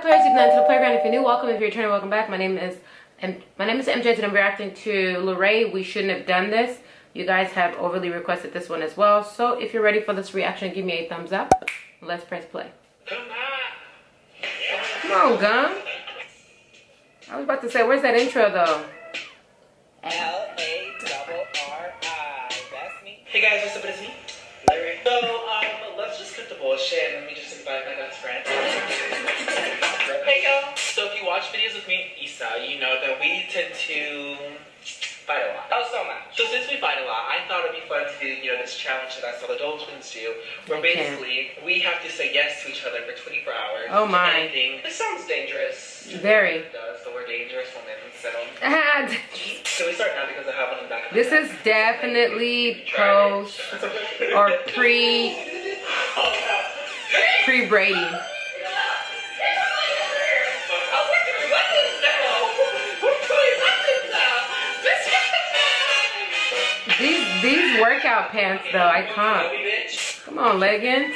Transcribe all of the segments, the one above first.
up, players? You've gone to the playground. If you're new, welcome. If you're returning, welcome back. My name is MJ. Today I'm reacting to Larray. We shouldn't have done this. You guys have overly requested this one as well. So if you're ready for this reaction, give me a thumbs up. Let's press play. Come on, Gum. I was about to say, where's that intro though? Larray. That's me. Hey guys, what's up? It's me, Larray. So let's just cut the bullshit and let me just invite my best friend. Hey y'all. So if you watch videos with me and Issa, you know that we tend to fight a lot. Oh, so much. So since we fight a lot, I thought it'd be fun to do, you know, this challenge that I saw the dolphins do, where basically we have to say yes to each other for 24 hours. Oh my. Anything. This sounds dangerous. Very. It does, so we're dangerous women, so. So we start now because I have one in the back of my head. This is definitely post or pre Brady. These workout pants though, I can't. Come on, leggings.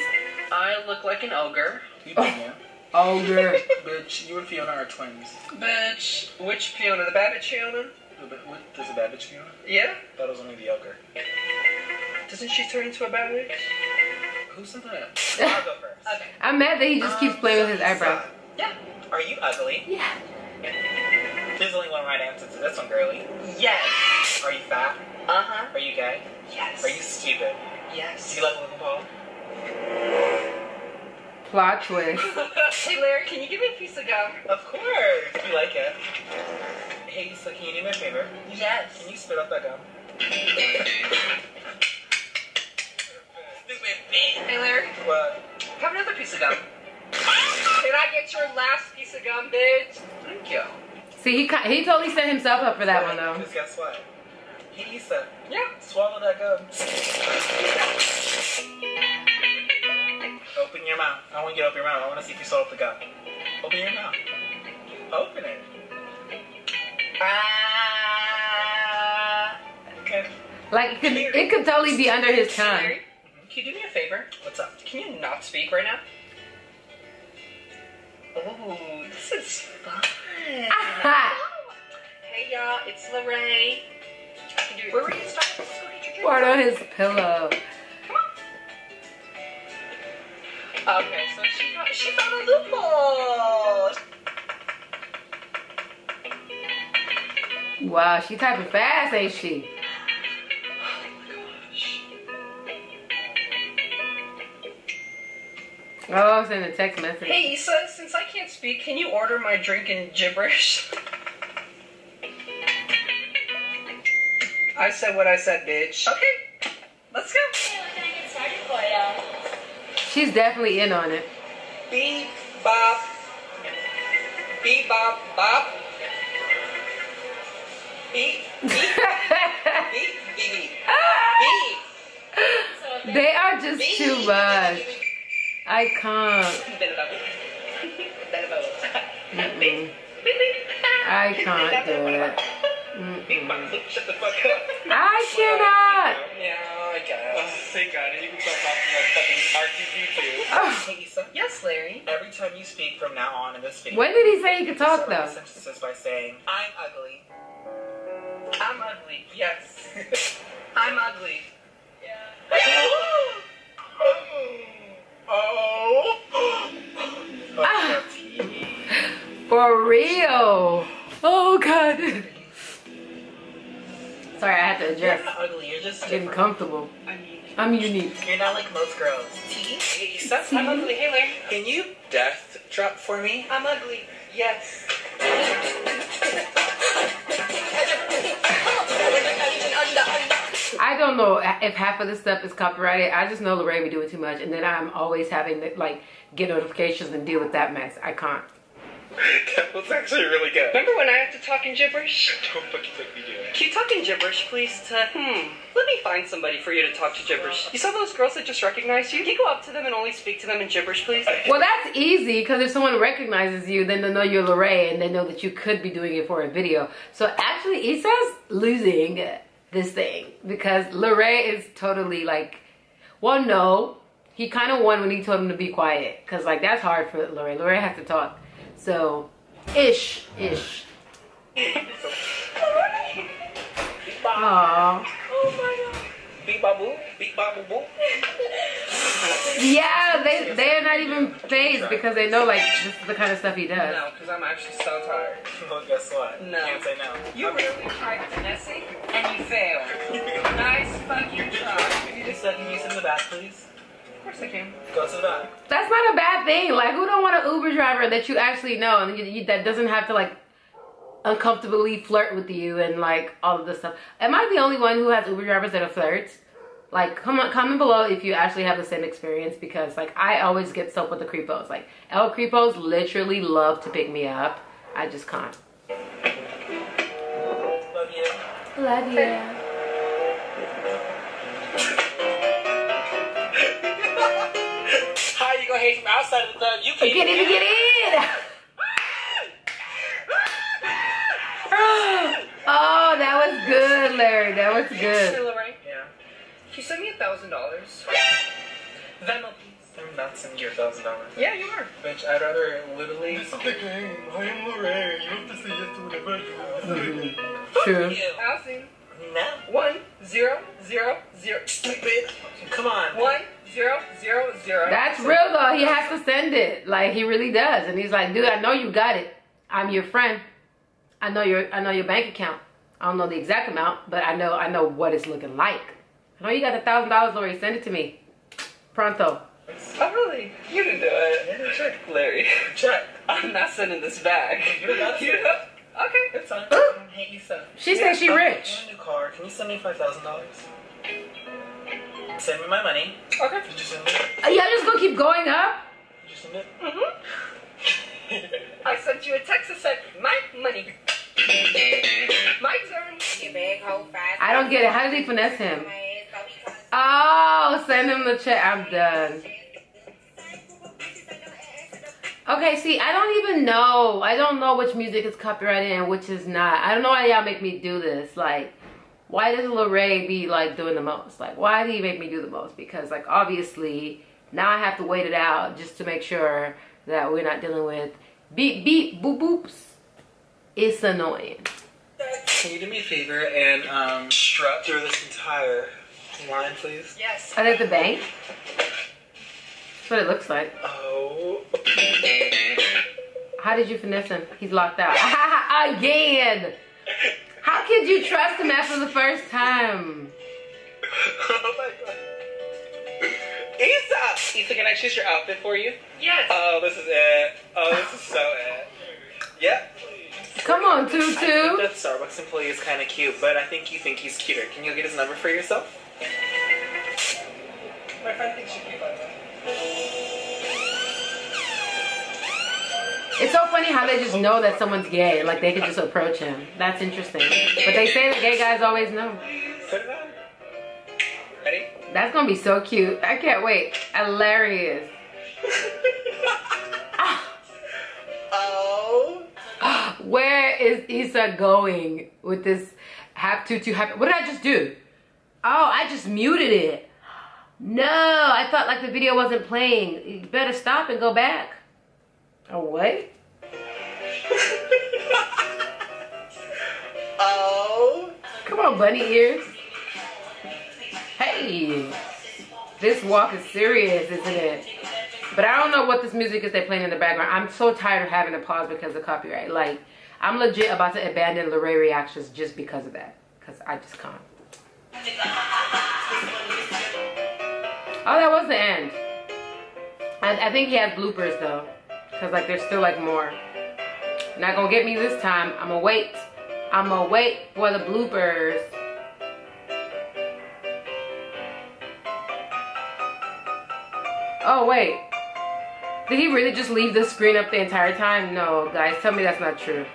I look like an ogre. You do more. Ogre. Bitch, you and Fiona are twins. Bitch, which Fiona? The bad bitch Fiona? There's a bad bitch Fiona? Yeah. That was only the ogre. Doesn't she turn into a bad bitch? Who said that? I'll go first. Okay. I'm mad that he just keeps playing with his eyebrows. Yeah. Are you ugly? Yeah. There's only one right answer to this one, girly. Yes. Are you fat? Uh-huh. Are you gay? Yes. Are you stupid? Yes. Do you like Logan Paul? Plot twist. Hey, Larry, can you give me a piece of gum? Of course. Do you like it? Hey, so can you do me a favor? Yes. Can you spit up that gum? This way, bitch. Hey, Larry. What? Have another piece of gum. Can I get your last piece of gum, bitch? Thank you. See, he totally set himself up for that one, though. Because guess what? Hey, Issa. Yeah. Swallow that gum. Open your mouth. I want you to open your mouth. I want to see if you swallow the gum. Open your mouth. Open it. Okay. Like, it could totally be under his tongue. Larry, can you do me a favor? What's up? Can you not speak right now? Oh, this is fun. Hey, y'all. It's Larray. Where were you starting? Part on his pillow. Come on. Okay, so she found a loophole. Wow, she typing fast, ain't she? Oh my gosh. Oh, it's in the text message. Hey, Issa, since I can't speak, can you order my drink in gibberish? I said what I said, bitch. Okay, let's go. Can I get started for you? She's definitely in on it. Beep, bop. Beep, bop, bop. Beep, beep. Beep, beep, beep. Beep. They are just beep. Too much. I can't. Mm-mm. I can't do it. Mm-mm. Shut the fuck up. I cannot. Yeah, I guess. Oh, thank God. And you can start talking about fucking RTV2. Hey, Issa. Yes, Larry. Every time you speak from now on in this video. When did he say he could talk, though? Sentences by saying, I'm ugly. I'm ugly. Yes. I'm ugly. Yeah. Oh. Oh. For real. Oh, God. Sorry, I had to adjust. You're not ugly, you're just different. Getting comfortable. I'm unique. You're not like most girls. Hey, Issa, I'm ugly. Hey, Larry. Can you death drop for me? I'm ugly. Yes. I don't know if half of this stuff is copyrighted. I just know Larray would do it too much, and then I'm always having to like get notifications and deal with that mess. I can't. That was actually really good. Remember when I have to talk in gibberish? Don't fucking make me do it. Can you talk in gibberish, please? Let me find somebody for you to talk to gibberish. You saw those girls that just recognized you? Can you go up to them and only speak to them in gibberish, please? Well, that's easy, because if someone recognizes you, then they'll know you're Larray, and they know that you could be doing it for a video. So actually, Issa's losing this thing, because Larray is totally like, well, no. He kind of won when he told him to be quiet, because like, that's hard for Larray. Larray has to talk. So, ish. Aww. Oh my God. Beep babu, beep babu boo. Yeah, they are not even phased because they know like this is the kind of stuff he does. No, because I'm actually so tired. Well, guess what? No. You can't say no. You really tried finessing and you failed. Nice fucking try. Can you just let me use in the back, please? Of course I can. Go to the back. That's not a bad thing. Like, who don't want an Uber driver that you actually know and that doesn't have to like uncomfortably flirt with you and like all of this stuff? Am I the only one who has Uber drivers that are flirts? Like, comment below if you actually have the same experience, because like I always get soaked with the creepos. Like, El Creepos literally love to pick me up. I just can't. Love you. How are you gonna hate from outside of the club? You can't even get in. Oh, that was good, Larray. That was good. Yeah. She sent me $1,000. Venmo, please. I'm not sending you $1,000. Yeah, you are. Bitch, I'd rather literally. This is the game. I am Larray. You have to say yes to whatever I do. True. I'll sing. No. 1 0 0 0. Bitch. Come on. 1 0 0 0. That's real though. He has to send it. Like, he really does. And he's like, dude, I know you got it. I'm your friend. I know your bank account. I don't know the exact amount, but I know what it's looking like. I know you got $1,000, Larray. Send it to me. Pronto. Oh, really? You didn't do it. Check, Larray. Check. I'm not sending this back. You're not sending it. Okay. It's on. Hey, Issa. She says she rich. I want a new car. Can you send me $5,000? Send me my money. Okay. Did you send me it? Yeah, just gonna keep going up. Did you send it? Mm-hmm. I sent you a text that said, my money. My turn. I don't get it. How did he finesse him? Oh, send him the check. I'm done. Okay, see, I don't even know. I don't know which music is copyrighted and which is not. I don't know why y'all make me do this. Like, why does Larray be like doing the most? Like, why do you make me do the most? Because like, obviously now I have to wait it out just to make sure that we're not dealing with beep beep boop boops. It's annoying. Can you do me a favor and strut through this entire line, please? Yes. Are they at the bank? That's what it looks like. Oh. How did you finesse him? He's locked out. Again! How could you trust him after the first time? Oh my God. Issa! Issa, can I choose your outfit for you? Yes. Oh, this is it. Oh, this is so it. Yep. Come on, Tutu. I think that Starbucks employee is kind of cute, but I think you think he's cuter. Can you get his number for yourself? My friend thinks you're cute, by the way. It's so funny how they just know that someone's gay. Like, they can just approach him. That's interesting. But they say that gay guys always know. Put it on. Ready? That's gonna be so cute. I can't wait. Hilarious. Where is Issa going with this hap tutu hap? What did I just do? Oh, I just muted it. No, I thought like the video wasn't playing. You better stop and go back. Oh, what? Oh. Come on, bunny ears. Hey. This walk is serious, isn't it? But I don't know what this music is they're playing in the background. I'm so tired of having to pause because of copyright. Like, I'm legit about to abandon Larray reactions just because of that. Because I just can't. Oh, that was the end. I think he had bloopers, though. Because, like, there's still, like, more. Not gonna get me this time. I'ma wait. I'ma wait for the bloopers. Oh, wait. Did he really just leave the screen up the entire time? No, guys, tell me that's not true.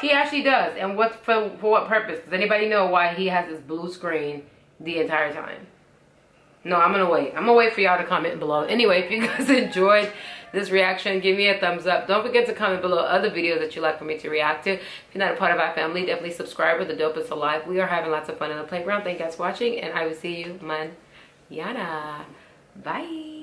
He actually does. And what for what purpose? Does anybody know why he has this blue screen the entire time? No, I'm gonna wait. I'm gonna wait for y'all to comment below. Anyway, if you guys enjoyed this reaction, give me a thumbs up. Don't forget to comment below other videos that you'd like for me to react to. If you're not a part of our family, definitely subscribe. We're the dopest alive. We are having lots of fun in the playground. Thank you guys for watching, and I will see you manana. Bye.